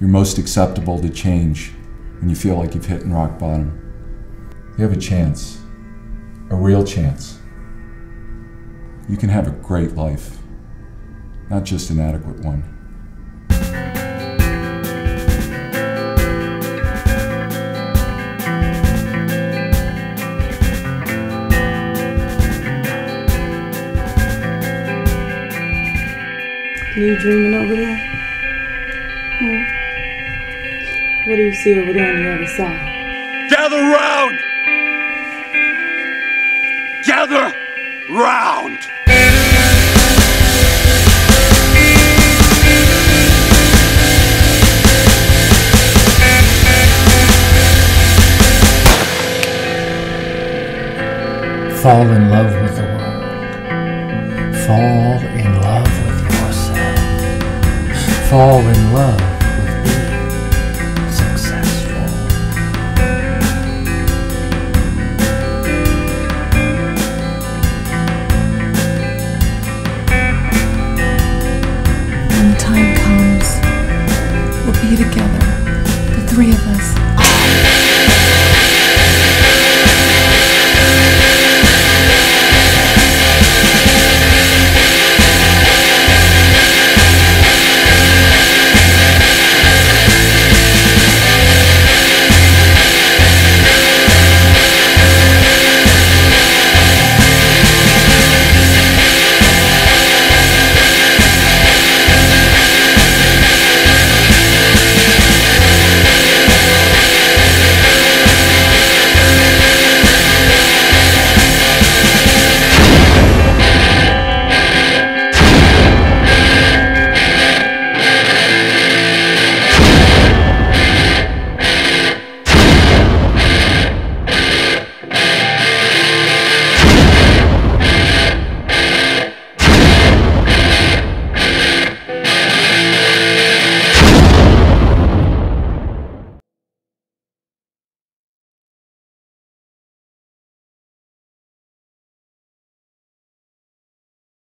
You're most acceptable to change when you feel like you've hit rock bottom. You have a chance, a real chance. You can have a great life, not just an adequate one. Are you dreaming over there? What do you see over there on the other side? Gather round! Gather round! Fall in love with the world. Fall in love with yourself. Fall in love.